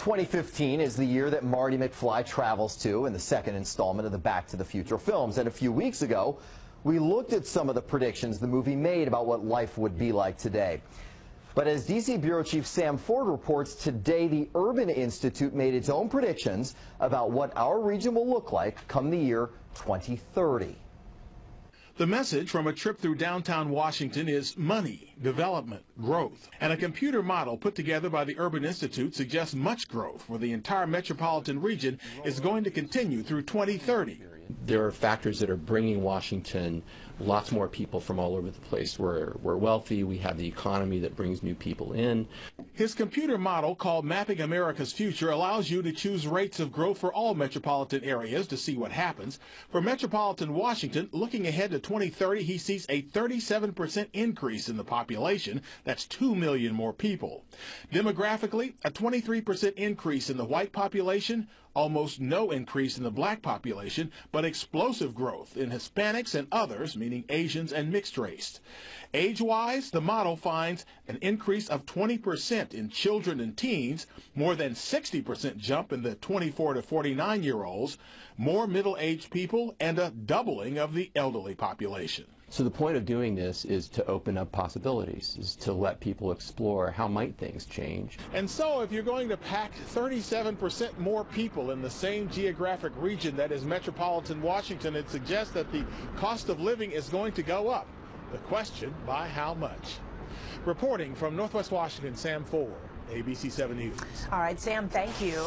2015 is the year that Marty McFly travels to in the second installment of the Back to the Future films. And a few weeks ago, we looked at some of the predictions the movie made about what life would be like today. But as D.C. Bureau Chief Sam Ford reports, today the Urban Institute made its own predictions about what our region will look like come the year 2030. The message from a trip through downtown Washington is money, development, growth. And a computer model put together by the Urban Institute suggests much growth for the entire metropolitan region is going to continue through 2030. There are factors that are bringing Washington lots more people from all over the place. We're wealthy, we have the economy that brings new people in. His computer model called Mapping America's Future allows you to choose rates of growth for all metropolitan areas to see what happens. For metropolitan Washington, looking ahead to 2030, he sees a 37% increase in the population. That's 2 million more people. Demographically, a 23% increase in the white population, almost no increase in the black population, but explosive growth in Hispanics and others, meaning Asians and mixed race. Age-wise, the model finds an increase of 20% in children and teens, more than 60% jump in the 24 to 49-year-olds, more middle-aged people, and a doubling of the elderly population. So the point of doing this is to open up possibilities, is to let people explore how might things change. And so if you're going to pack 37% more people in the same geographic region that is metropolitan Washington, it suggests that the cost of living is going to go up. The question, by how much? Reporting from Northwest Washington, Sam Ford, ABC 7 News. All right, Sam, thank you.